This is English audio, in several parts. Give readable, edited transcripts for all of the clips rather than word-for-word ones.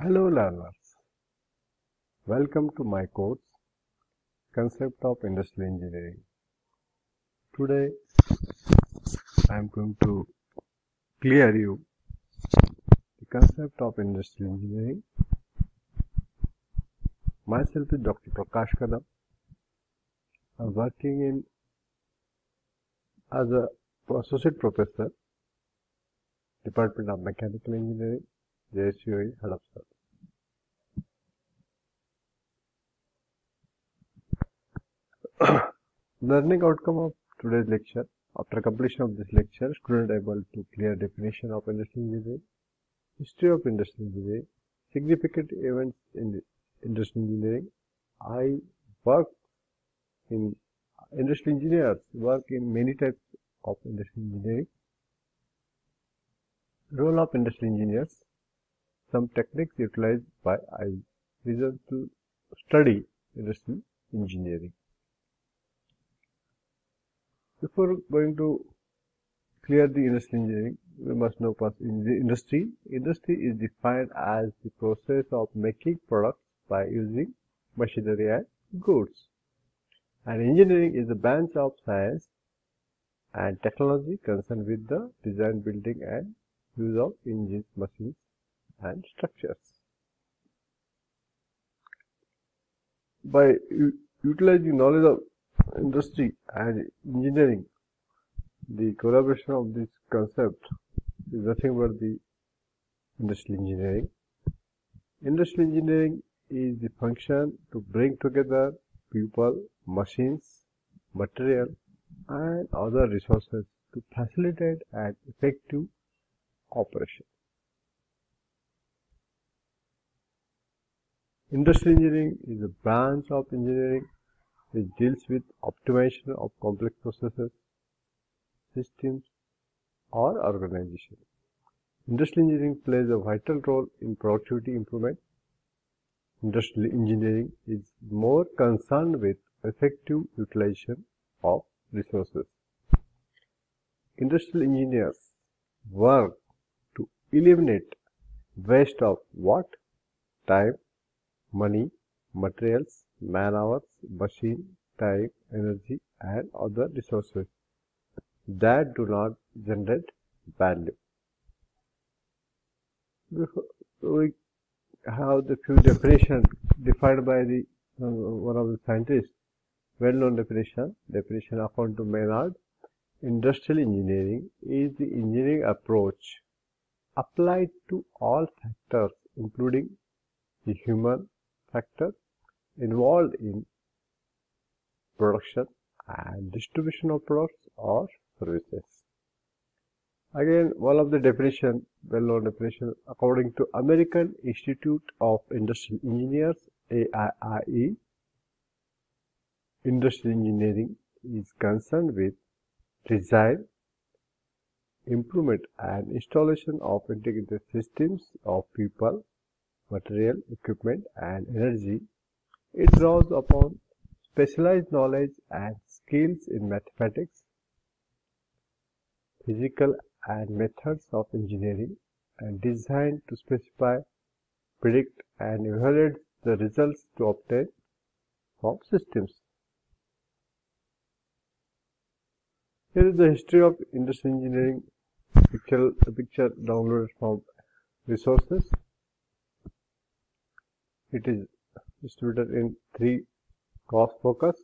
Hello learners, welcome to my course, Concept of Industrial Engineering. Today I am going to clear you the concept of Industrial Engineering. Myself is Dr. Prakash Kadam. I am working as a Associate Professor, Department of Mechanical Engineering, JSU, Hadapsar. Learning outcome of today's lecture. After completion of this lecture, student able to clear definition of industrial engineering, history of industrial engineering, significant events in the industrial engineering. Industrial engineers work in many types of industrial engineering. Role of industrial engineers. Some techniques utilized by reason to study industrial engineering. Before going to clear the industrial engineering, we must know first in the industry. Industry is defined as the process of making products by using machinery and goods. And engineering is a branch of science and technology concerned with the design, building, and use of engines, machines, and structures. By utilizing knowledge of industry and engineering, the collaboration of this concept is nothing but the industrial engineering. Industrial engineering is the function to bring together people, machines, material, and other resources to facilitate an effective operation. Industrial engineering is a branch of engineering which deals with optimization of complex processes, systems, or organization. Industrial engineering plays a vital role in productivity improvement. Industrial engineering is more concerned with effective utilization of resources. Industrial engineers work to eliminate waste of what? Time, money, materials, man-hours, machine, time, energy, and other resources that do not generate value. Before we have the few definitions defined by the one of the scientists, well-known definition according to Maynard. Industrial engineering is the engineering approach applied to all factors, including the human factor involved in production and distribution of products or services. Again, one of the definition, well-known definition, according to American Institute of Industrial Engineers, AIIE, industrial engineering is concerned with design, improvement, and installation of integrated systems of people, material, equipment, and energy. It draws upon specialized knowledge and skills in mathematics, physical, and methods of engineering, and designed to specify, predict, and evaluate the results to obtain from systems. Here is the history of industrial engineering picture downloaded from resources. It is distributed in three: cost focus,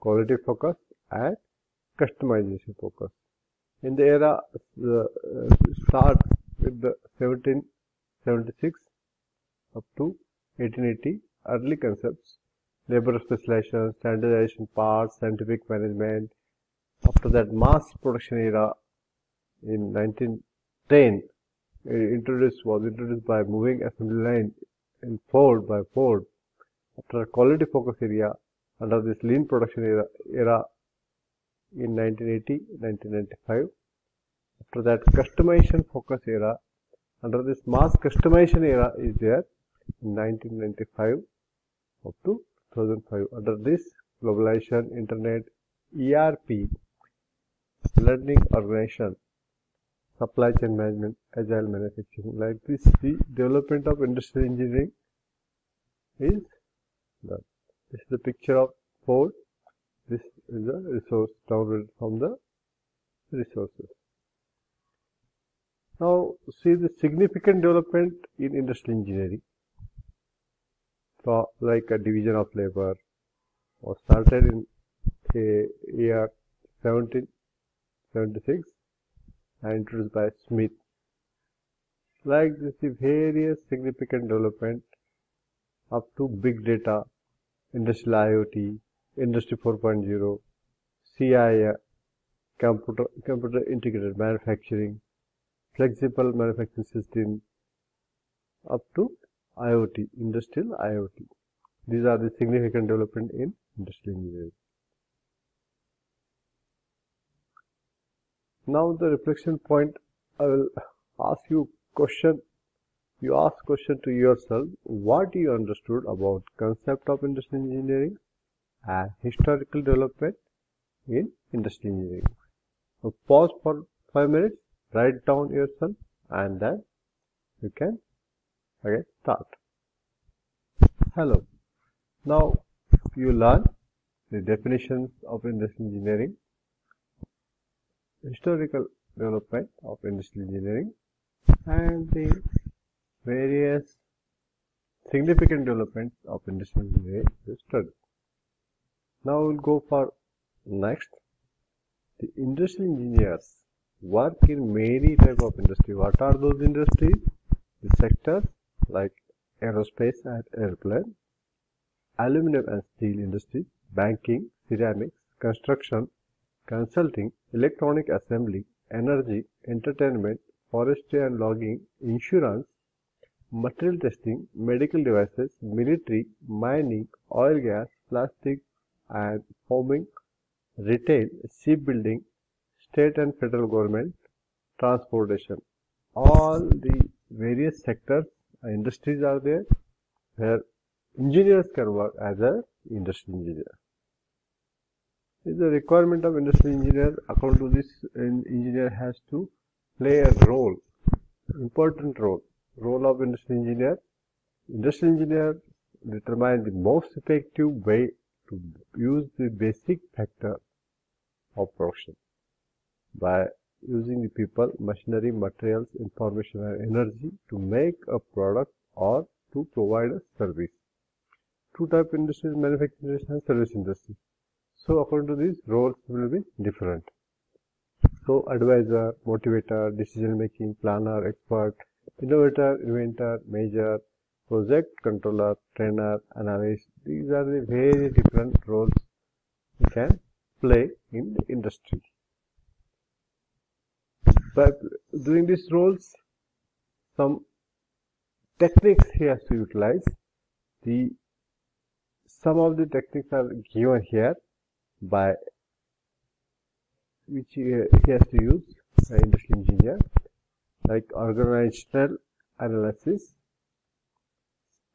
quality focus, and customization focus. In the era, start with the 1776 up to 1880, early concepts, labor specialization, standardization parts, scientific management. After that, mass production era in 1910 was introduced by moving assembly line in Ford by Ford. After a quality focus area under this lean production era in 1980-1995. After that, customization focus era under this mass customization era is there in 1995 up to 2005. Under this, globalization, internet, ERP, learning organization, supply chain management, agile manufacturing. Like this, the development of industrial engineering is that. This is the picture of Ford. This is a resource downloaded from the resources. Now, see the significant development in industrial engineering. So, like a division of labor was started in the year 1776 and introduced by Smith. Like this, the various significant development up to big data, industrial IoT, Industry 4.0, CIA, computer integrated manufacturing, flexible manufacturing system, up to IoT, industrial IoT. These are the significant development in industrial engineering. Now the reflection point, I will ask you question. You ask question to yourself, what you understood about concept of industrial engineering and historical development in industrial engineering. So pause for 5 minutes, write down yourself, and then you can again start. Hello. Now you learn the definitions of industrial engineering, historical development of industrial engineering, and the various significant developments of industrial engineering to study. Now we'll go for next. The industrial engineers work in many type of industry. What are those industries? The sectors like aerospace and airplane, aluminum and steel industry, banking, ceramics, construction, consulting, electronic assembly, energy, entertainment, forestry and logging, insurance, material testing, medical devices, military, mining, oil, gas, plastic and farming, retail, shipbuilding, state and federal government, transportation. All the various sectors, industries are there where engineers can work as an industrial engineer. Is the requirement of industrial engineer, according to this, an engineer has to play a role, important role. Role of industrial engineer. Industrial engineer determine the most effective way to use the basic factor of production by using the people, machinery, materials, information and energy to make a product or to provide a service. Two type industries, manufacturing and service industry. So according to these, roles will be different. So advisor, motivator, decision making, planner, expert, innovator, inventor, major, project controller, trainer, analyst. These are the very different roles you can play in the industry. By doing these roles, some techniques he has to utilize. Some of the techniques are given here by which he has to use an industrial engineer, like organizational analysis,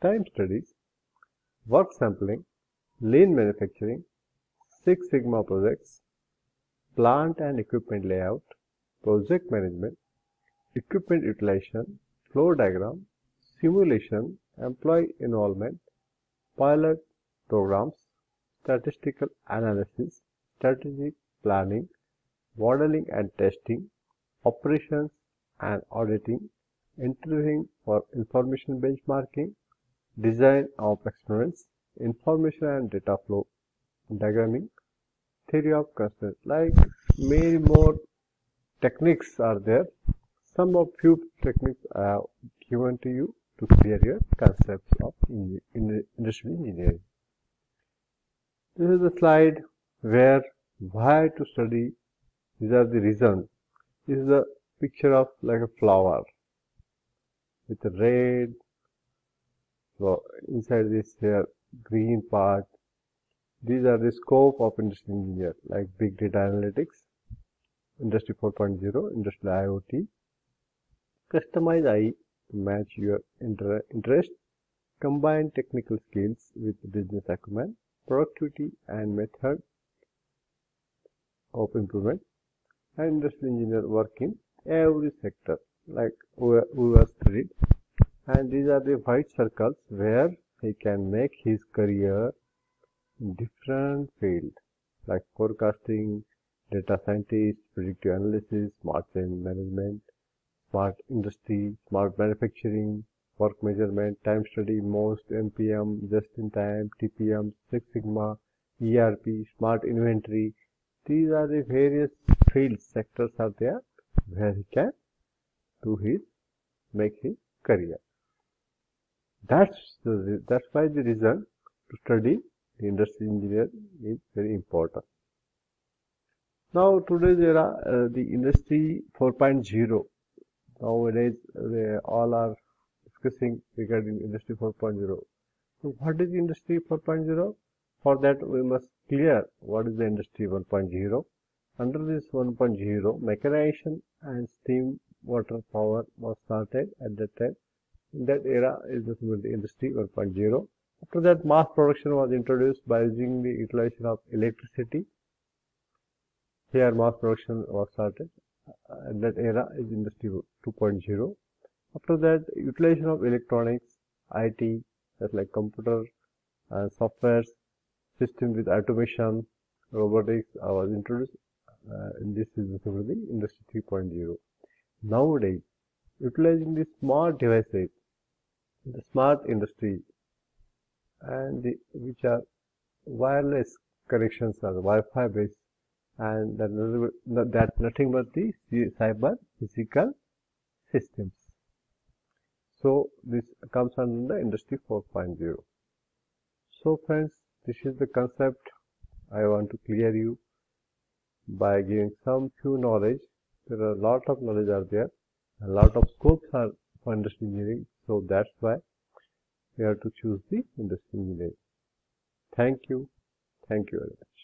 time studies, work sampling, lean manufacturing, Six Sigma projects, plant and equipment layout, project management, equipment utilization, flow diagram, simulation, employee involvement, pilot programs, statistical analysis, strategic planning, modeling and testing, operations and auditing, interviewing for information benchmarking, design of experiments, information and data flow, diagramming, theory of constraints. Like many more techniques are there. Some of few techniques are given to you to clear your concepts of industrial engineering. This is the slide where why to study. These are the reasons. This is a picture of like a flower with a red, so inside this here green part. These are the scope of industrial engineer, like big data analytics, Industry 4.0, industrial IoT. Customize IE to match your interest, combine technical skills with business acumen, productivity and method of improvement, and industrial engineer work in every sector, like we was read. And these are the white circles where he can make his career in different field, like forecasting, data scientist, predictive analysis, smart change management, smart industry, smart manufacturing, work measurement, time study, most, NPM, just in time, TPM, Six Sigma, ERP, smart inventory. These are the various fields, sectors are there where he can do his, make his career. That's why the reason to study the industry engineer is very important. Now today's era, the industry 4.0. Nowadays they all are discussing regarding industry 4.0. So what is industry 4.0? For that we must clear what is the industry 1.0. Under this 1.0, mechanization and steam water power was started at that time. In that era is the industry 1.0. After that, mass production was introduced by using the utilization of electricity. Here mass production was started. At that era is industry 2.0. After that, utilization of electronics, IT, that's like computer and software system with automation, robotics was introduced. And this is the industry 3.0. Nowadays, utilizing the smart devices, the smart industry, and which are wireless connections or Wi-Fi based, and that nothing but the cyber physical systems. So this comes under the industry 4.0. So friends, this is the concept I want to clear you by giving some few knowledge. There are a lot of knowledge are there, a lot of scopes are for industry engineering. So that's why we have to choose the industry engineering. Thank you. Thank you very much.